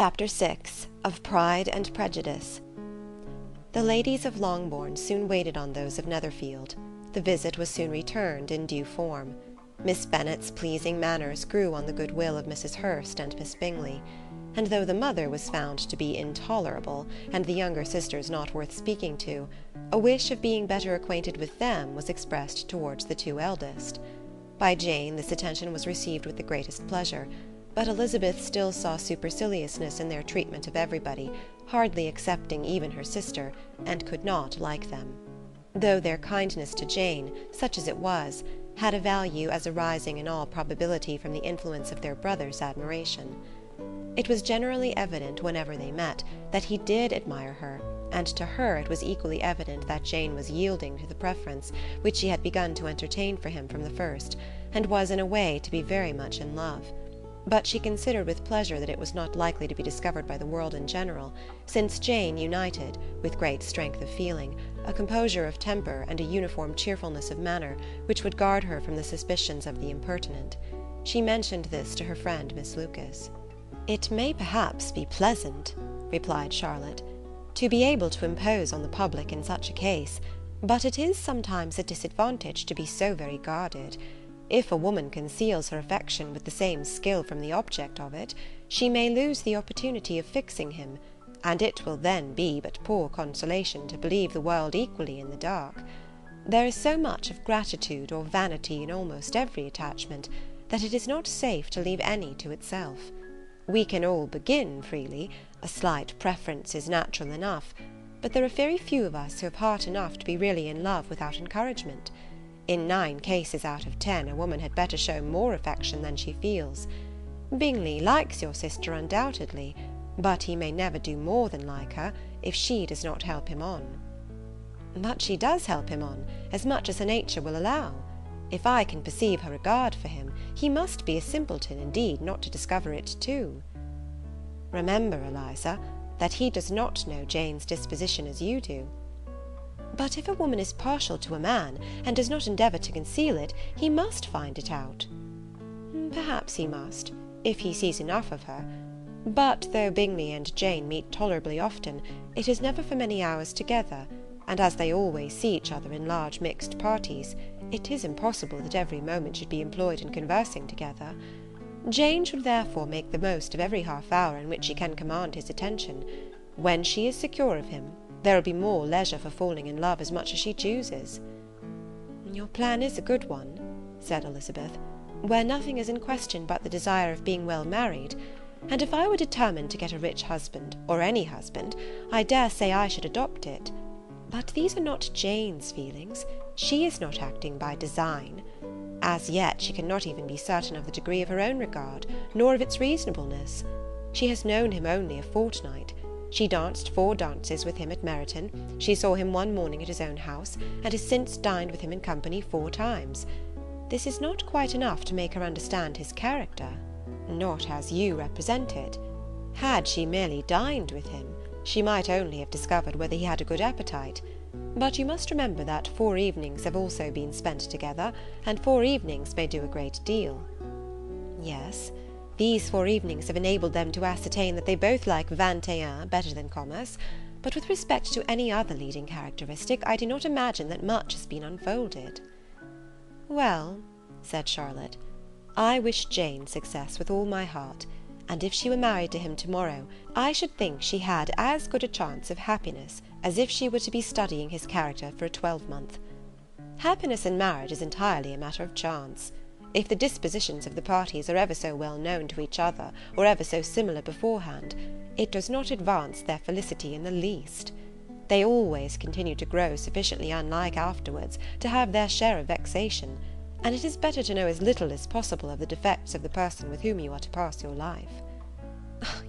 Chapter 6 of Pride and Prejudice. The ladies of Longbourn soon waited on those of Netherfield. The visit was soon returned in due form. Miss Bennet's pleasing manners grew on the good will of Mrs. Hurst and Miss Bingley, and though the mother was found to be intolerable, and the younger sisters not worth speaking to, a wish of being better acquainted with them was expressed towards the two eldest. By Jane this attention was received with the greatest pleasure, but Elizabeth still saw superciliousness in their treatment of everybody, hardly excepting even her sister, and could not like them. Though their kindness to Jane, such as it was, had a value as arising in all probability from the influence of their brother's admiration. It was generally evident, whenever they met, that he did admire her, and to her it was equally evident that Jane was yielding to the preference which she had begun to entertain for him from the first, and was in a way to be very much in love. But she considered with pleasure that it was not likely to be discovered by the world in general, since Jane united, with great strength of feeling, a composure of temper and a uniform cheerfulness of manner which would guard her from the suspicions of the impertinent. She mentioned this to her friend Miss Lucas. "It may perhaps be pleasant," replied Charlotte, "to be able to impose on the public in such a case, but it is sometimes a disadvantage to be so very guarded. If a woman conceals her affection with the same skill from the object of it, she may lose the opportunity of fixing him, and it will then be but poor consolation to believe the world equally in the dark. There is so much of gratitude or vanity in almost every attachment, that it is not safe to leave any to itself. We can all begin freely, a slight preference is natural enough, but there are very few of us who have heart enough to be really in love without encouragement. In 9 cases out of 10 a woman had better show more affection than she feels. Bingley likes your sister undoubtedly, but he may never do more than like her if she does not help him on." "But she does help him on, as much as her nature will allow. If I can perceive her regard for him, he must be a simpleton indeed not to discover it too." "Remember, Eliza, that he does not know Jane's disposition as you do." "But if a woman is partial to a man, and does not endeavour to conceal it, he must find it out." "Perhaps he must, if he sees enough of her. But though Bingley and Jane meet tolerably often, it is never for many hours together, and as they always see each other in large mixed parties, it is impossible that every moment should be employed in conversing together. Jane should therefore make the most of every half hour in which she can command his attention. When she is secure of him, there will be more leisure for falling in love as much as she chooses." "Your plan is a good one," said Elizabeth, "where nothing is in question but the desire of being well married. And if I were determined to get a rich husband, or any husband, I dare say I should adopt it. But these are not Jane's feelings. She is not acting by design. As yet she cannot even be certain of the degree of her own regard, nor of its reasonableness. She has known him only a fortnight. She danced 4 dances with him at Meryton, she saw him one morning at his own house, and has since dined with him in company 4 times. This is not quite enough to make her understand his character, not as you represent it. Had she merely dined with him, she might only have discovered whether he had a good appetite. But you must remember that 4 evenings have also been spent together, and 4 evenings may do a great deal." "Yes. These 4 evenings have enabled them to ascertain that they both like 21 better than commerce, but with respect to any other leading characteristic, I do not imagine that much has been unfolded." "Well," said Charlotte, "I wish Jane success with all my heart, and if she were married to him to-morrow, I should think she had as good a chance of happiness as if she were to be studying his character for a 12-month. Happiness in marriage is entirely a matter of chance. If the dispositions of the parties are ever so well known to each other, or ever so similar beforehand, it does not advance their felicity in the least. They always continue to grow sufficiently unlike afterwards to have their share of vexation, and it is better to know as little as possible of the defects of the person with whom you are to pass your life."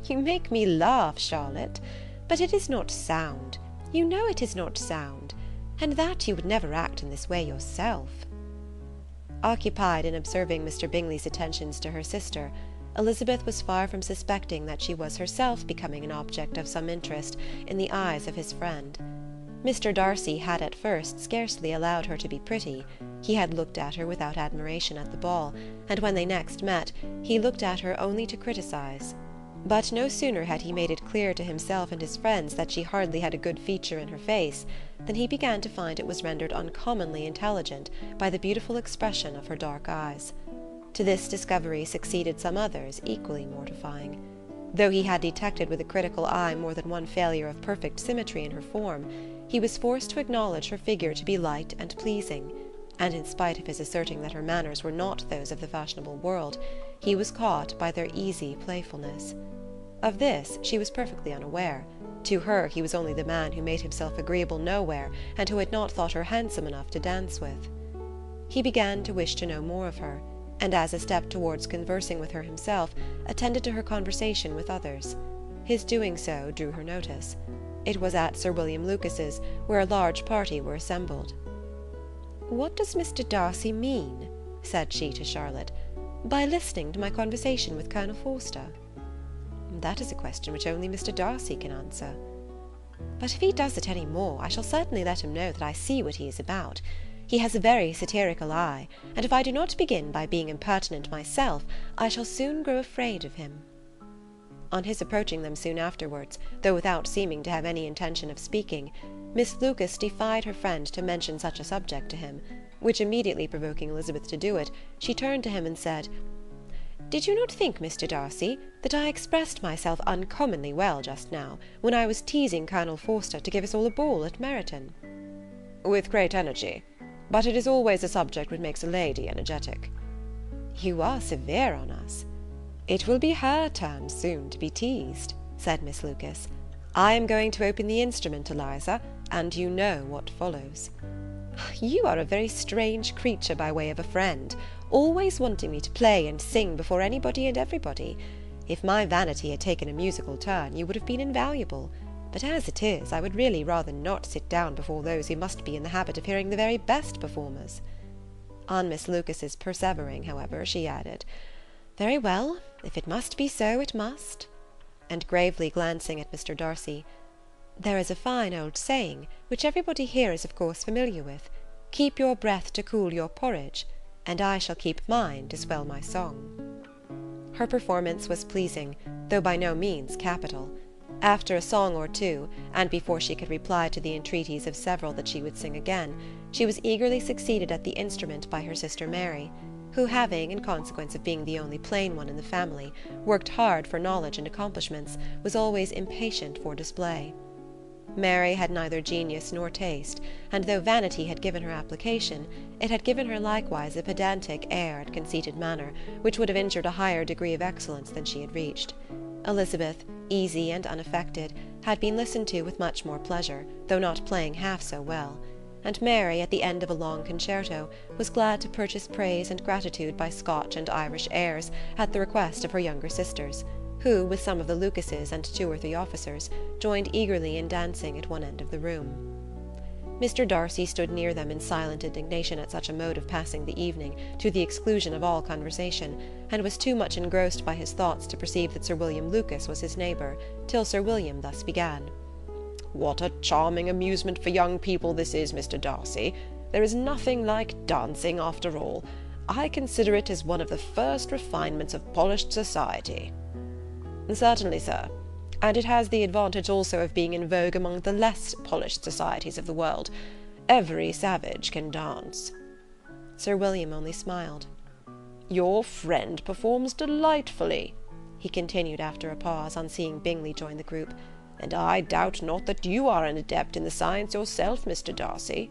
"You make me laugh, Charlotte, but it is not sound. You know it is not sound, and that you would never act in this way yourself." Occupied in observing Mr. Bingley's attentions to her sister, Elizabeth was far from suspecting that she was herself becoming an object of some interest in the eyes of his friend. Mr. Darcy had at first scarcely allowed her to be pretty. He had looked at her without admiration at the ball, and when they next met, he looked at her only to criticize. But no sooner had he made it clear to himself and his friends that she hardly had a good feature in her face than he began to find it was rendered uncommonly intelligent by the beautiful expression of her dark eyes. To this discovery succeeded some others equally mortifying. Though he had detected with a critical eye more than one failure of perfect symmetry in her form, he was forced to acknowledge her figure to be light and pleasing, and in spite of his asserting that her manners were not those of the fashionable world, he was caught by their easy playfulness. Of this she was perfectly unaware. To her he was only the man who made himself agreeable nowhere, and who had not thought her handsome enough to dance with. He began to wish to know more of her, and as a step towards conversing with her himself, attended to her conversation with others. His doing so drew her notice. It was at Sir William Lucas's, where a large party were assembled. "What does Mr. Darcy mean," said she to Charlotte, "by listening to my conversation with Colonel Forster?" "That is a question which only Mr. Darcy can answer." "But if he does it any more, I shall certainly let him know that I see what he is about. He has a very satirical eye, and if I do not begin by being impertinent myself, I shall soon grow afraid of him." On his approaching them soon afterwards, though without seeming to have any intention of speaking, Miss Lucas defied her friend to mention such a subject to him, which immediately provoking Elizabeth to do it, she turned to him and said, "Did you not think, Mr. Darcy, that I expressed myself uncommonly well just now, when I was teasing Colonel Forster to give us all a ball at Meryton?" "With great energy. But it is always a subject which makes a lady energetic." "You are severe on us." "It will be her turn soon to be teased," said Miss Lucas. "I am going to open the instrument, Eliza, and you know what follows." "You are a very strange creature by way of a friend, always wanting me to play and sing before anybody and everybody. If my vanity had taken a musical turn, you would have been invaluable. But as it is, I would really rather not sit down before those who must be in the habit of hearing the very best performers." On Miss Lucas's persevering, however, she added, "Very well, if it must be so, it must." And gravely glancing at Mr. Darcy, "There is a fine old saying, which everybody here is of course familiar with, 'Keep your breath to cool your porridge,' and I shall keep mine to swell my song." Her performance was pleasing, though by no means capital. After a song or two, and before she could reply to the entreaties of several that she would sing again, she was eagerly succeeded at the instrument by her sister Mary, who having, in consequence of being the only plain one in the family, worked hard for knowledge and accomplishments, was always impatient for display. Mary had neither genius nor taste, and though vanity had given her application, it had given her likewise a pedantic air and conceited manner, which would have injured a higher degree of excellence than she had reached. Elizabeth, easy and unaffected, had been listened to with much more pleasure, though not playing half so well, and Mary, at the end of a long concerto, was glad to purchase praise and gratitude by Scotch and Irish airs at the request of her younger sisters, who, with some of the Lucases and 2 or 3 officers, joined eagerly in dancing at one end of the room. Mr. Darcy stood near them in silent indignation at such a mode of passing the evening, to the exclusion of all conversation, and was too much engrossed by his thoughts to perceive that Sir William Lucas was his neighbour, till Sir William thus began. "What a charming amusement for young people this is, Mr. Darcy! There is nothing like dancing, after all. I consider it as one of the first refinements of polished society." "Certainly, sir. And it has the advantage also of being in vogue among the less polished societies of the world. Every savage can dance." Sir William only smiled. "Your friend performs delightfully," he continued after a pause, on seeing Bingley join the group, "and I doubt not that you are an adept in the science yourself, Mr. Darcy."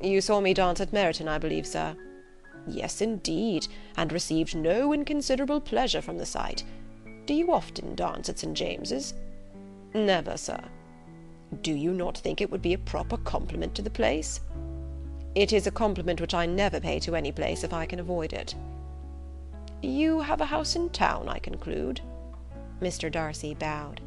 "You saw me dance at Meryton, I believe, sir?" "Yes, indeed, and received no inconsiderable pleasure from the sight. Do you often dance at St. James's?" "Never, sir." "Do you not think it would be a proper compliment to the place?" "It is a compliment which I never pay to any place if I can avoid it." "You have a house in town, I conclude?" Mr. Darcy bowed.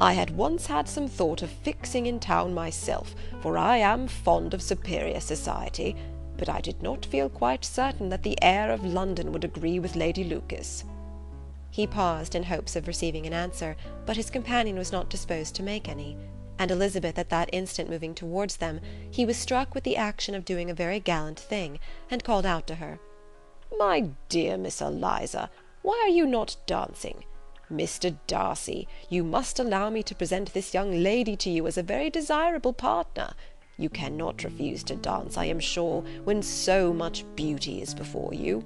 "I had once had some thought of fixing in town myself, for I am fond of superior society, but I did not feel quite certain that the air of London would agree with Lady Lucas." He paused in hopes of receiving an answer, but his companion was not disposed to make any, and Elizabeth at that instant moving towards them, he was struck with the action of doing a very gallant thing, and called out to her, "My dear Miss Eliza, why are you not dancing? Mr. Darcy, you must allow me to present this young lady to you as a very desirable partner. You cannot refuse to dance, I am sure, when so much beauty is before you."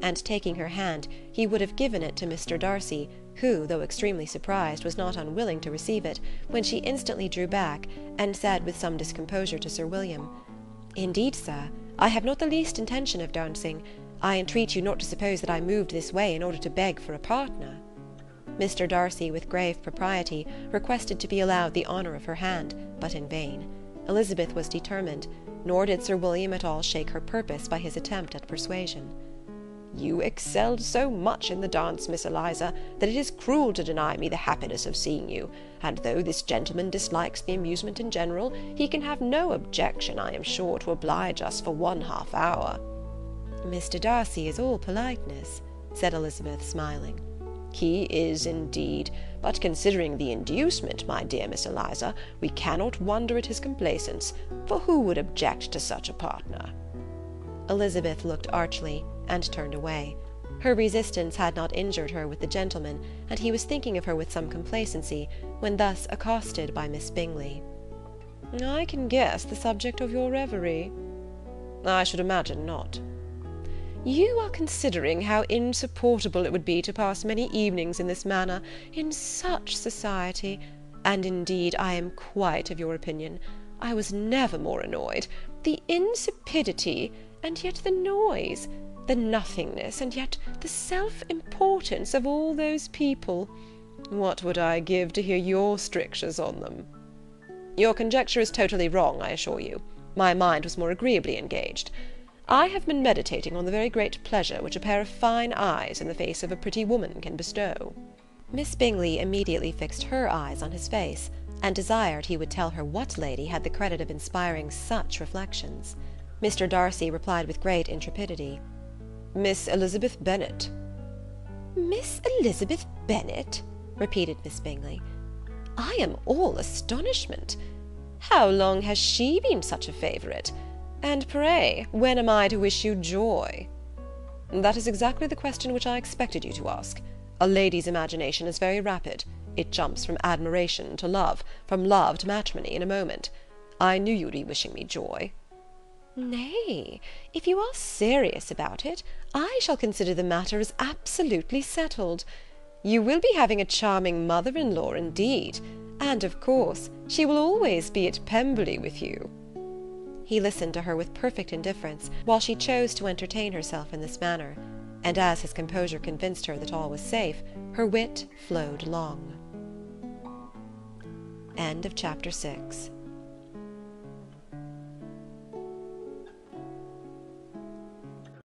And taking her hand, he would have given it to Mr. Darcy, who, though extremely surprised, was not unwilling to receive it, when she instantly drew back, and said with some discomposure to Sir William, "Indeed, sir, I have not the least intention of dancing. I entreat you not to suppose that I moved this way in order to beg for a partner." Mr. Darcy, with grave propriety, requested to be allowed the honour of her hand, but in vain. Elizabeth was determined, nor did Sir William at all shake her purpose by his attempt at persuasion. "You excelled so much in the dance, Miss Eliza, that it is cruel to deny me the happiness of seeing you, and though this gentleman dislikes the amusement in general, he can have no objection, I am sure, to oblige us for 1/2 hour. "Mr. Darcy is all politeness," said Elizabeth, smiling. "He is indeed, but considering the inducement, my dear Miss Eliza, we cannot wonder at his complaisance, for who would object to such a partner?" Elizabeth looked archly, and turned away. Her resistance had not injured her with the gentleman, and he was thinking of her with some complacency, when thus accosted by Miss Bingley. "I can guess the subject of your reverie." "I should imagine not." "You are considering how insupportable it would be to pass many evenings in this manner, in such society, and indeed I am quite of your opinion. I was never more annoyed. The insipidity, and yet the noise, the nothingness, and yet the self-importance of all those people. What would I give to hear your strictures on them?" "Your conjecture is totally wrong, I assure you. My mind was more agreeably engaged. I have been meditating on the very great pleasure which a pair of fine eyes in the face of a pretty woman can bestow." Miss Bingley immediately fixed her eyes on his face, and desired he would tell her what lady had the credit of inspiring such reflections. Mr. Darcy replied with great intrepidity, "Miss Elizabeth Bennet." "Miss Elizabeth Bennet?" repeated Miss Bingley. "I am all astonishment. How long has she been such a favourite? And pray, when am I to wish you joy?" "That is exactly the question which I expected you to ask. A lady's imagination is very rapid. It jumps from admiration to love, from love to matrimony in a moment. I knew you would be wishing me joy." "Nay, if you are serious about it, I shall consider the matter as absolutely settled. You will be having a charming mother-in-law indeed, and of course she will always be at Pemberley with you." He listened to her with perfect indifference, while she chose to entertain herself in this manner, and as his composure convinced her that all was safe, her wit flowed long. End of chapter 6.